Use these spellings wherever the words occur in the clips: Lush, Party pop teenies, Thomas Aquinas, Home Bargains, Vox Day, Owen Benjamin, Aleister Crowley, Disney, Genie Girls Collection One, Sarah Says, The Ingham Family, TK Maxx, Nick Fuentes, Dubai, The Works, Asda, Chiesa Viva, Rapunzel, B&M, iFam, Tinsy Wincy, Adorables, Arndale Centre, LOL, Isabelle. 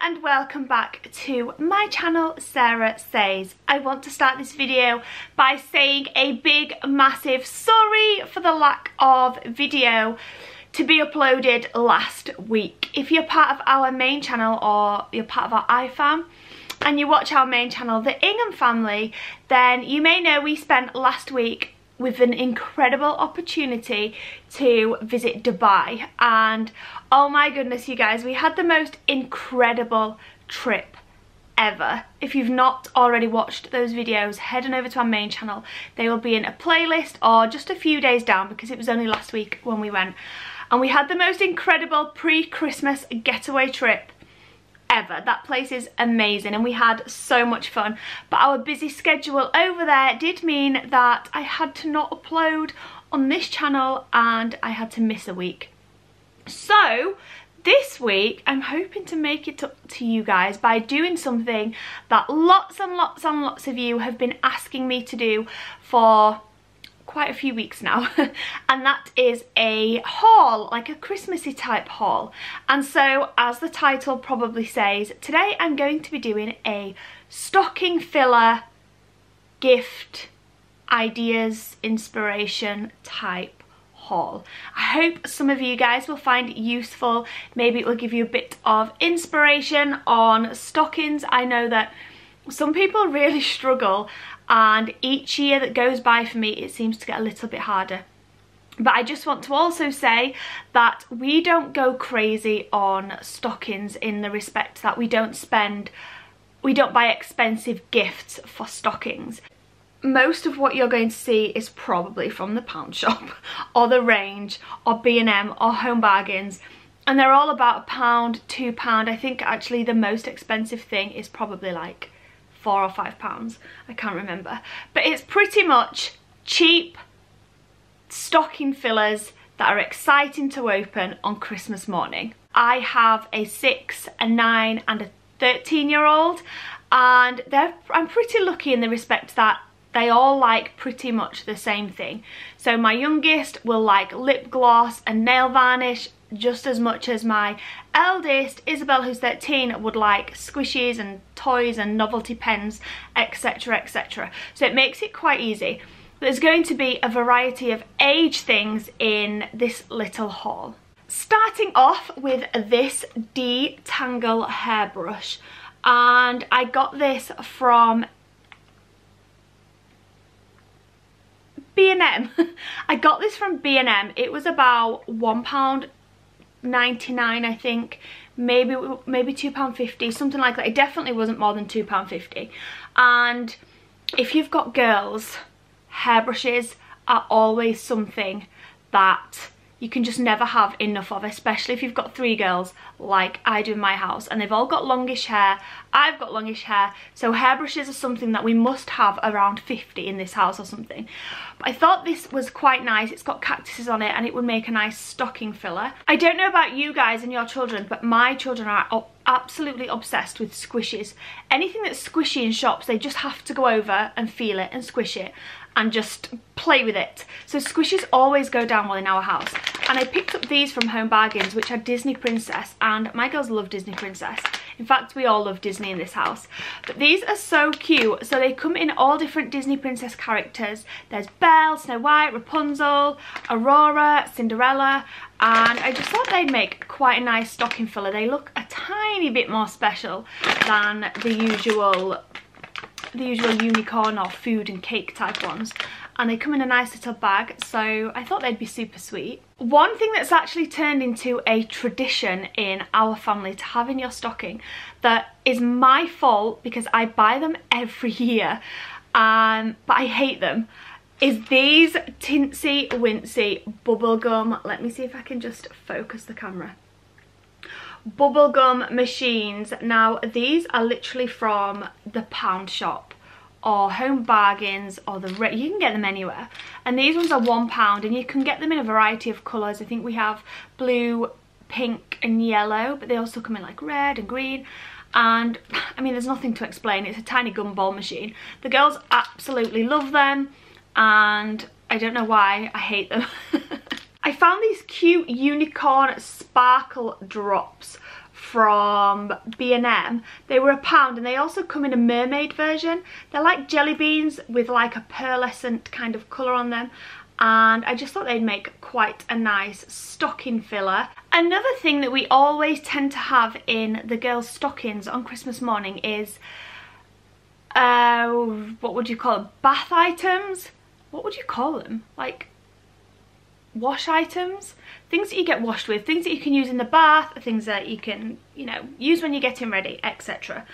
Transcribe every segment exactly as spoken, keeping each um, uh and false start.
and welcome back to my channel, Sarah Says. I want to start this video by saying a big massive sorry for the lack of video to be uploaded last week. If you're part of our main channel or you're part of our iFam and you watch our main channel, The Ingham Family, then you may know we spent last week with an incredible opportunity to visit Dubai, and oh my goodness you guys, we had the most incredible trip ever. If you've not already watched those videos, head on over to our main channel. They will be in a playlist or just a few days down because it was only last week when we went, and we had the most incredible pre-Christmas getaway trip ever. That place is amazing and we had so much fun, but our busy schedule over there did mean that I had to not upload on this channel and I had to miss a week. So this week I'm hoping to make it up to you guys by doing something that lots and lots and lots of you have been asking me to do for quite a few weeks now and that is a haul, like a Christmassy type haul. And so, as the title probably says, today I'm going to be doing a stocking filler, gift, ideas, inspiration type haul. I hope some of you guys will find it useful. Maybe it will give you a bit of inspiration on stockings. I know that some people really struggle, and each year that goes by for me it seems to get a little bit harder. But I just want to also say that we don't go crazy on stockings in the respect that we don't spend, we don't buy expensive gifts for stockings. Most of what you're going to see is probably from the pound shop or the range or B and M or Home Bargains, and they're all about a pound, two pound. I think actually the most expensive thing is probably like four or five pounds, I can't remember. But it's pretty much cheap stocking fillers that are exciting to open on Christmas morning. I have a six, a nine and a thirteen year old, and they're, I'm pretty lucky in the respect that they all like pretty much the same thing. So my youngest will like lip gloss and nail varnish just as much as my eldest, Isabel, who's thirteen, would like squishies and toys and novelty pens, etc, et cetera. So it makes it quite easy. There's going to be a variety of age things in this little haul. Starting off with this detangle hairbrush, and I got this from B and M. I got this from B and M. It was about one pound ninety-nine, I think, maybe maybe two pound fifty, something like that. It definitely wasn't more than two pound fifty. And if you've got girls, hairbrushes are always something that you can just never have enough of, especially if you've got three girls like I do in my house, and they've all got longish hair. I've got longish hair, so hairbrushes are something that we must have around fifty in this house or something. But I thought this was quite nice. It's got cactuses on it and it would make a nice stocking filler. I don't know about you guys and your children, but my children are absolutely obsessed with squishes. Anything that's squishy in shops, they just have to go over and feel it and squish it and just play with it. So squishes always go down well in our house. And I picked up these from Home Bargains, which are Disney Princess, and my girls love Disney Princess. In fact, we all love Disney in this house. But these are so cute. So they come in all different Disney Princess characters. There's Belle, Snow White, Rapunzel, Aurora, Cinderella, and I just thought they'd make quite a nice stocking filler. They look a tiny bit more special than the usual the usual unicorn or food and cake type ones, and they come in a nice little bag, so I thought they'd be super sweet. One thing that's actually turned into a tradition in our family to have in your stocking, that is my fault because I buy them every year, um, but I hate them, is these Tinsy Wincy bubblegum, let me see if I can just focus the camera, bubblegum machines. Now these are literally from the pound shop or Home Bargains or the, you can get them anywhere, and these ones are one pound, and you can get them in a variety of colours. I think we have blue, pink and yellow, but they also come in like red and green, and I mean there's nothing to explain, it's a tiny gumball machine. The girls absolutely love them and I don't know why I hate them. I found these cute unicorn sparkle drops from B and M. They were a pound, and they also come in a mermaid version. They're like jelly beans with like a pearlescent kind of colour on them, and I just thought they'd make quite a nice stocking filler. Another thing that we always tend to have in the girls' stockings on Christmas morning is, uh, what would you call them? Bath items? What would you call them? Like wash items? Things that you get washed with, things that you can use in the bath, things that you can, you know, use when you're getting ready, et cetera.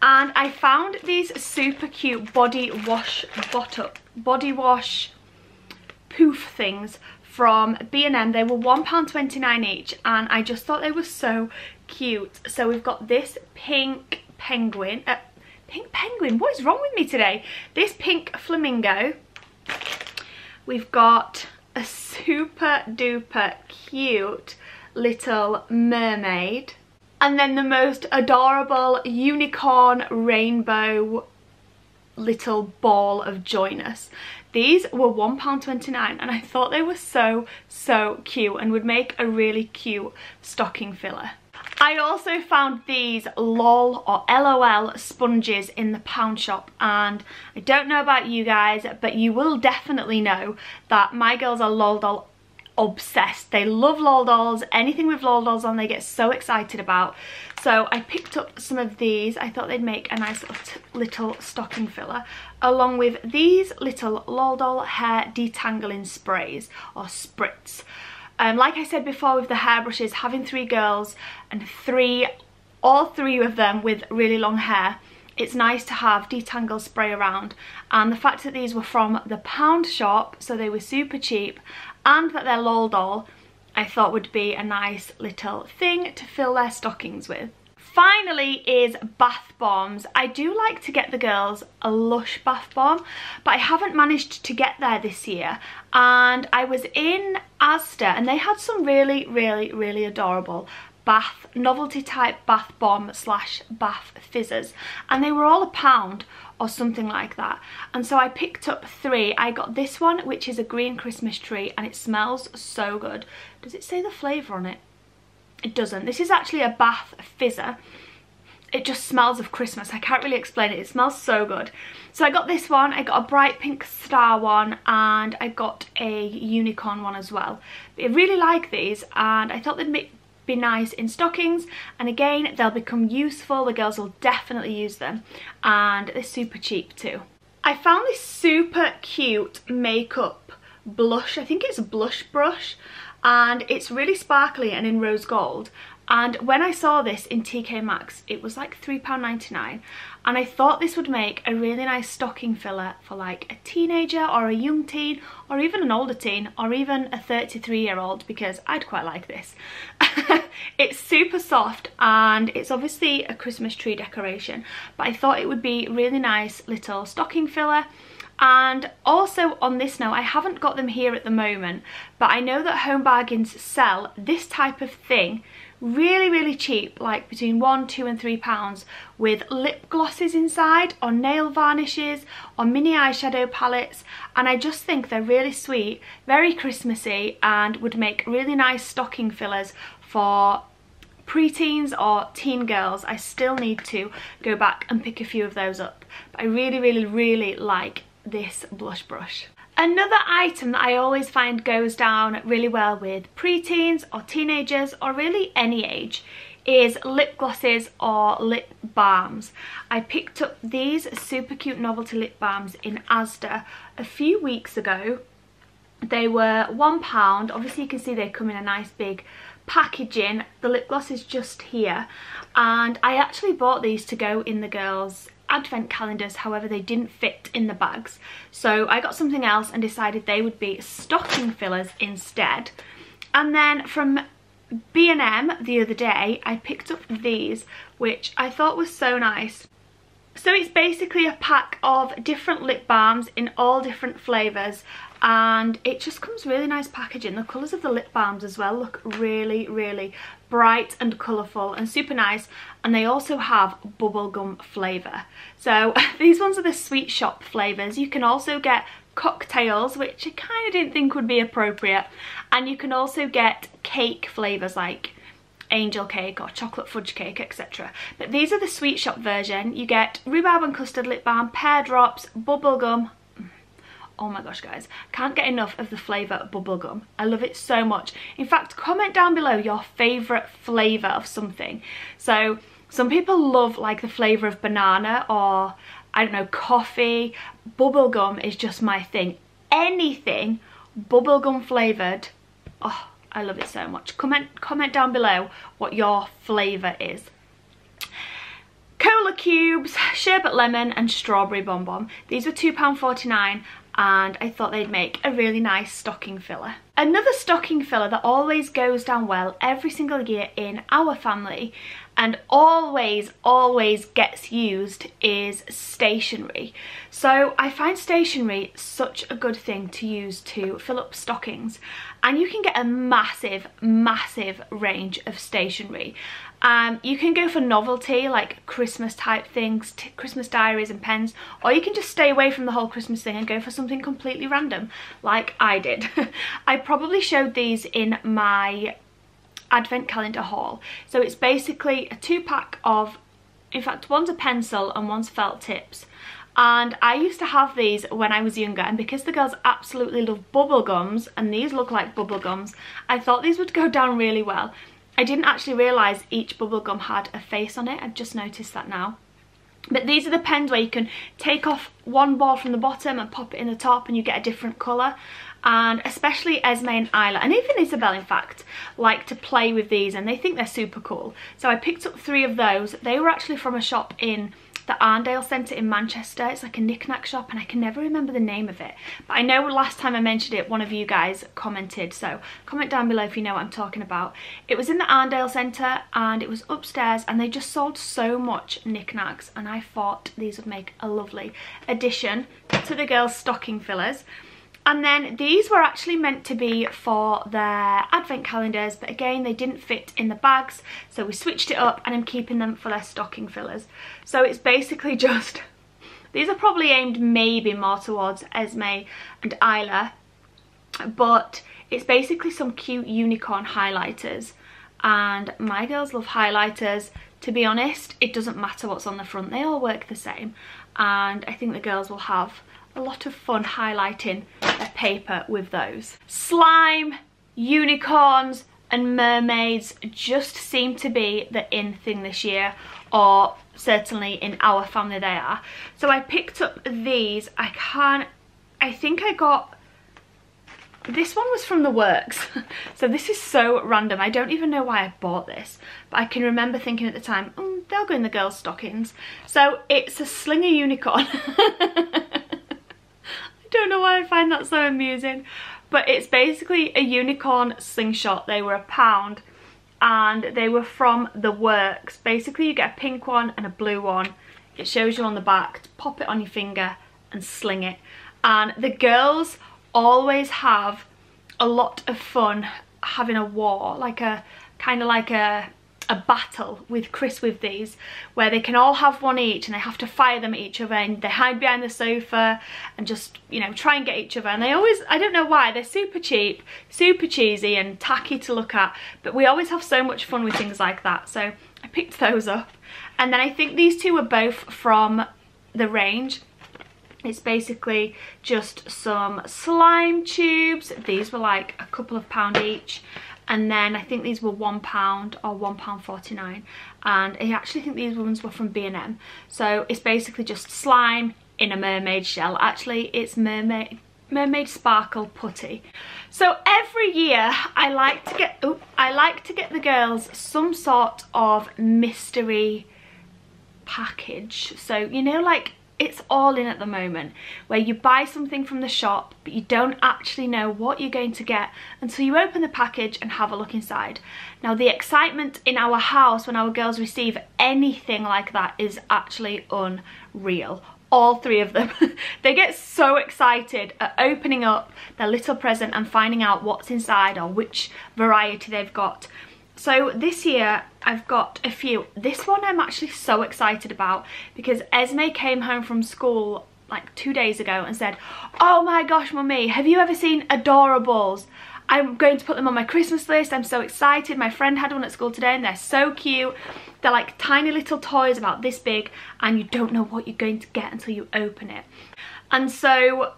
And I found these super cute body wash bottle, body wash poof things from B and M. They were one pound twenty-nine each, and I just thought they were so cute. So we've got this pink penguin, uh, pink penguin, what is wrong with me today? This pink flamingo. We've got a super duper cute little mermaid, and then the most adorable unicorn rainbow little ball of joyness. These were one pound twenty-nine, and I thought they were so, so cute and would make a really cute stocking filler. I also found these LOL or LOL sponges in the pound shop, and I don't know about you guys, but you will definitely know that my girls are LOL doll obsessed. They love LOL dolls. Anything with LOL dolls on, they get so excited about. So I picked up some of these. I thought they'd make a nice little stocking filler, along with these little LOL doll hair detangling sprays or spritz. Um, like I said before with the hairbrushes, having three girls and three, all three of them with really long hair, it's nice to have detangle spray around. And the fact that these were from the pound shop, so they were super cheap, and that they're LOL doll, I thought would be a nice little thing to fill their stockings with. Finally is bath bombs. I do like to get the girls a Lush bath bomb, but I haven't managed to get there this year. And I was in Asda, and they had some really, really, really adorable bath, novelty type bath bomb slash bath fizzers, and they were all a pound or something like that. And so I picked up three. I got this one, which is a green Christmas tree, and it smells so good. Does it say the flavour on it? It doesn't. This is actually a bath fizzer. It just smells of Christmas. I can't really explain it. It smells so good. So I got this one. I got a bright pink star one, and I got a unicorn one as well. But I really like these, and I thought they'd be nice in stockings. And again, they'll become useful. The girls will definitely use them, and they're super cheap too. I found this super cute makeup blush. I think it's a blush brush, and it's really sparkly and in rose gold. And when I saw this in T K Maxx, it was like three pound ninety-nine, and I thought this would make a really nice stocking filler for like a teenager or a young teen or even an older teen or even a thirty-three year old, because I'd quite like this. It's super soft, and it's obviously a Christmas tree decoration, but I thought it would be really nice little stocking filler. And also on this note, I haven't got them here at the moment, but I know that Home Bargains sell this type of thing really, really cheap, like between one, two and three pounds, with lip glosses inside or nail varnishes or mini eyeshadow palettes. And I just think they're really sweet, very Christmassy, and would make really nice stocking fillers for preteens or teen girls. I still need to go back and pick a few of those up, but I really, really, really like this blush brush. Another item that I always find goes down really well with preteens or teenagers or really any age is lip glosses or lip balms. I picked up these super cute novelty lip balms in Asda a few weeks ago. They were one pound. Obviously you can see they come in a nice big packaging. The lip gloss is just here, and I actually bought these to go in the girls' advent calendars. However, they didn't fit in the bags, so I got something else and decided they would be stocking fillers instead. And then from B and M the other day, I picked up these, which I thought was so nice. So it's basically a pack of different lip balms in all different flavours, and it just comes really nice packaging. The colours of the lip balms as well look really, really bright and colourful and super nice, and they also have bubblegum flavour. So these ones are the sweet shop flavours. You can also get cocktails, which I kind of didn't think would be appropriate, and you can also get cake flavours like angel cake or chocolate fudge cake, et cetera. But these are the sweet shop version. You get rhubarb and custard lip balm, pear drops, bubblegum. Oh my gosh, guys, can't get enough of the flavour bubblegum. I love it so much. In fact, comment down below your favourite flavour of something. So some people love like the flavour of banana or, I don't know, coffee. Bubblegum is just my thing. Anything bubblegum flavoured, oh, I love it so much. Comment, comment down below what your flavour is. Cola cubes, sherbet lemon and strawberry bonbon. These were two pounds forty-nine and I thought they'd make a really nice stocking filler. Another stocking filler that always goes down well every single year in our family and always, always gets used is stationery. So I find stationery such a good thing to use to fill up stockings. And you can get a massive, massive range of stationery. Um, you can go for novelty, like Christmas type things, t Christmas diaries and pens, or you can just stay away from the whole Christmas thing and go for something completely random, like I did. I probably showed these in my advent calendar haul. So it's basically a two pack of, in fact, one's a pencil and one's felt tips. And I used to have these when I was younger, and because the girls absolutely love bubble gums, and these look like bubble gums, I thought these would go down really well. I didn't actually realise each bubble gum had a face on it. I've just noticed that now. But these are the pens where you can take off one ball from the bottom and pop it in the top and you get a different colour. And especially Esme and Isla, and even Isabel in fact, like to play with these and they think they're super cool. So I picked up three of those. They were actually from a shop in the Arndale Centre in Manchester. It's like a knick-knack shop and I can never remember the name of it. But I know last time I mentioned it, one of you guys commented. So comment down below if you know what I'm talking about. It was in the Arndale Centre and it was upstairs and they just sold so much knick-knacks. And I thought these would make a lovely addition to the girls' stocking fillers. And then these were actually meant to be for their advent calendars, but again, they didn't fit in the bags. So we switched it up and I'm keeping them for their stocking fillers. So it's basically just, these are probably aimed maybe more towards Esme and Isla, but it's basically some cute unicorn highlighters. And my girls love highlighters. To be honest, it doesn't matter what's on the front. They all work the same. And I think the girls will have a lot of fun highlighting their paper with those. Slime, unicorns and mermaids just seem to be the in thing this year, or certainly in our family they are. So I picked up these. I can't, I think I got, this one was from The Works. So this is so random. I don't even know why I bought this, but I can remember thinking at the time, mm, they'll go in the girls' stockings. So it's a slinger unicorn. Don't know why I find that so amusing, but it's basically a unicorn slingshot. They were a pound and they were from The Works. Basically you get a pink one and a blue one. It shows you on the back to pop it on your finger and sling it. And the girls always have a lot of fun having a war, like a kind of like a a battle with Chris with these, where they can all have one each and they have to fire them at each other and they hide behind the sofa and just, you know, try and get each other. And they always, I don't know why, they're super cheap, super cheesy and tacky to look at, but we always have so much fun with things like that. So I picked those up. And then I think these two were both from the range. It's basically just some slime tubes. These were like a couple of pound each. And then I think these were one pound or one pound forty-nine. And I actually think these ones were from B and M. So it's basically just slime in a mermaid shell. Actually, it's mermaid mermaid sparkle putty. So every year I like to get oh, I like to get the girls some sort of mystery package. So, you know, like it's all in at the moment, where you buy something from the shop but you don't actually know what you're going to get until you open the package and have a look inside. Now the excitement in our house when our girls receive anything like that is actually unreal. All three of them. They get so excited at opening up their little present and finding out what's inside or which variety they've got. So this year I've got a few. This one I'm actually so excited about because Esme came home from school like two days ago and said, oh my gosh, mummy, have you ever seen Adorables? I'm going to put them on my Christmas list. I'm so excited. My friend had one at school today and they're so cute. They're like tiny little toys about this big and you don't know what you're going to get until you open it. And so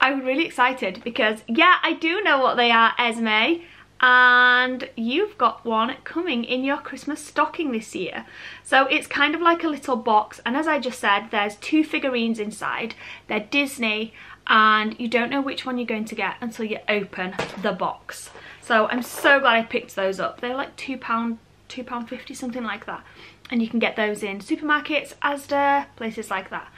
I'm really excited because, yeah, I do know what they are, Esme, and you've got one coming in your Christmas stocking this year. So it's kind of like a little box, and as I just said, there's two figurines inside. They're Disney, and you don't know which one you're going to get until you open the box. So I'm so glad I picked those up. They're like two pounds, two pounds fifty, something like that. And you can get those in supermarkets, Asda, places like that.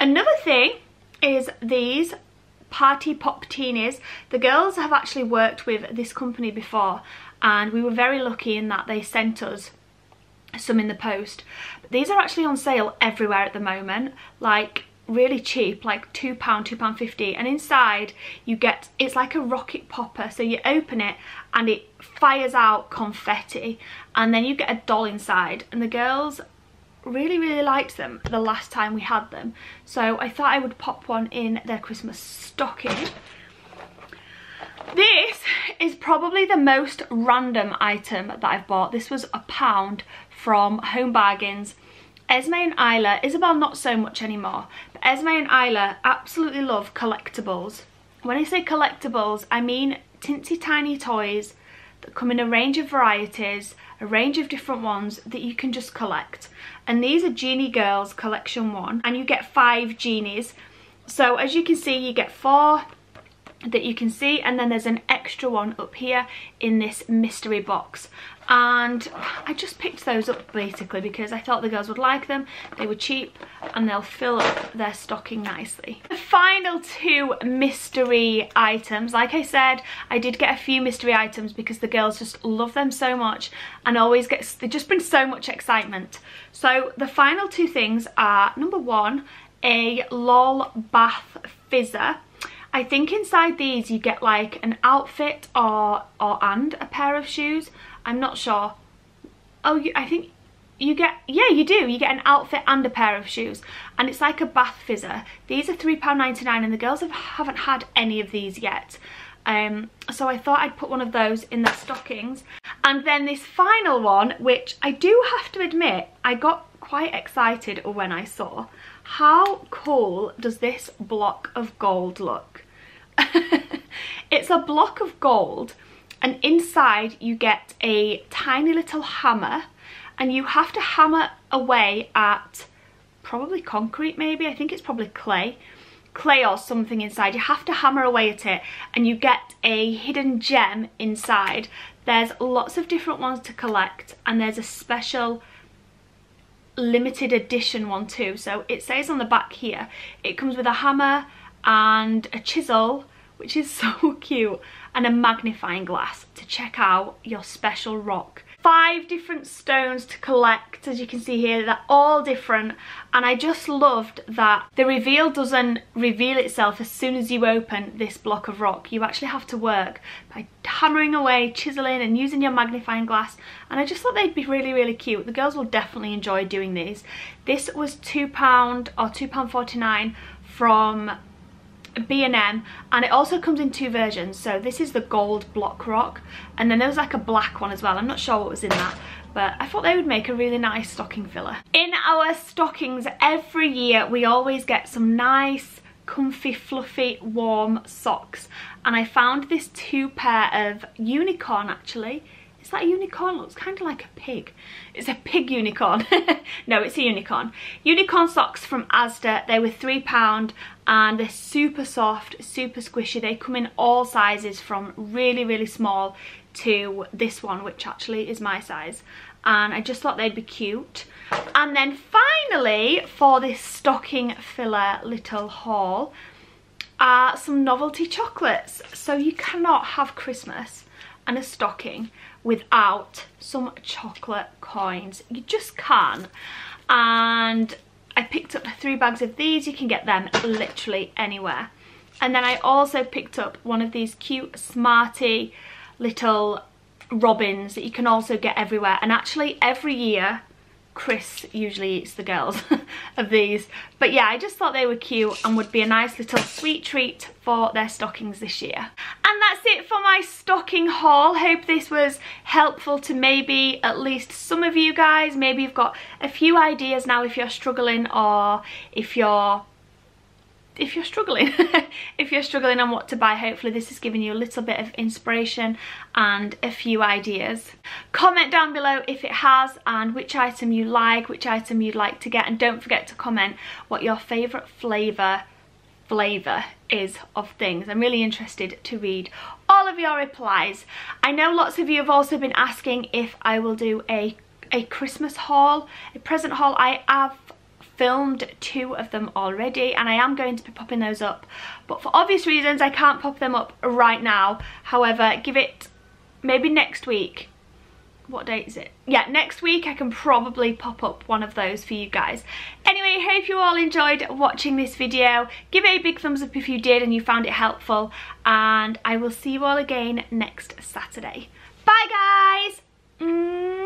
Another thing is these Party Pop Teenies. The girls have actually worked with this company before and we were very lucky in that they sent us some in the post. These are actually on sale everywhere at the moment, like really cheap, like two pounds, two pounds fifty, and inside you get, it's like a rocket popper, so you open it and it fires out confetti and then you get a doll inside, and the girls really really liked them the last time we had them, so I thought I would pop one in their Christmas stocking. This is probably the most random item that I've bought. This was a pound from Home Bargains. Esme and Isla, Isabel not so much anymore, but Esme and Isla absolutely love collectibles. When I say collectibles, I mean teensy tiny toys that come in a range of varieties, a range of different ones that you can just collect. And these are Genie Girls Collection One, and you get five Genies. So as you can see, you get four that you can see, and then there's an extra one up here in this mystery box. And I just picked those up basically because I thought the girls would like them. They were cheap and they'll fill up their stocking nicely. The final two mystery items, like I said, I did get a few mystery items because the girls just love them so much and always get, they just bring so much excitement. So the final two things are, number one, a LOL bath fizzer. I think inside these you get like an outfit or or and a pair of shoes. I'm not sure. Oh, you, I think you get, yeah, you do. You get an outfit and a pair of shoes. And it's like a bath fizzer. These are three pounds ninety-nine and the girls have, haven't had any of these yet. Um, so I thought I'd put one of those in their stockings. And then this final one, which I do have to admit, I got quite excited when I saw. How cool does this block of gold look? It's a block of gold and inside you get a tiny little hammer and you have to hammer away at probably concrete, maybe, I think it's probably clay clay or something inside. You have to hammer away at it and you get a hidden gem inside. There's lots of different ones to collect and there's a special limited edition one too. So it says on the back here, it comes with a hammer and a chisel, which is so cute, and a magnifying glass to check out your special rock. Five different stones to collect, as you can see here. They're all different and I just loved that the reveal doesn't reveal itself as soon as you open this block of rock. You actually have to work by hammering away, chiseling and using your magnifying glass, and I just thought they'd be really really cute. The girls will definitely enjoy doing these. This was two pounds or two pounds forty-nine from B and M, and it also comes in two versions. So this is the gold block rock and then there was like a black one as well. I'm not sure what was in that, but I thought they would make a really nice stocking filler. In our stockings every year we always get some nice comfy fluffy warm socks, and I found this two pair of unicorn, actually. It's that unicorn, looks kind of like a pig. It's a pig unicorn. No, it's a unicorn. Unicorn socks from Asda. They were three pounds and they're super soft, super squishy. They come in all sizes from really, really small to this one, which actually is my size. And I just thought they'd be cute. And then finally, for this stocking filler little haul, are some novelty chocolates. So you cannot have Christmas and a stocking without some chocolate coins. You just can. And I picked up three bags of these. You can get them literally anywhere. And then I also picked up one of these cute Smarty little robins that you can also get everywhere. And actually every year Chris, usually it's the girls of these. But yeah, I just thought they were cute and would be a nice little sweet treat for their stockings this year. And that's it for my stocking haul. Hope this was helpful to maybe at least some of you guys. Maybe you've got a few ideas now if you're struggling, or if you're if you're struggling if you're struggling on what to buy. Hopefully this has given you a little bit of inspiration and a few ideas. Comment down below if it has, and which item you like, which item you'd like to get, and don't forget to comment what your favorite flavor flavor is of things. I'm really interested to read all of your replies. I know lots of you have also been asking if I will do a a Christmas haul, a present haul. I have filmed two of them already, and I am going to be popping those up, but for obvious reasons I can't pop them up right now. However, give it maybe next week. What date is it? Yeah, next week I can probably pop up one of those for you guys. Anyway, I hope you all enjoyed watching this video. Give it a big thumbs up if you did and you found it helpful, and I will see you all again next Saturday. Bye guys. mm-hmm.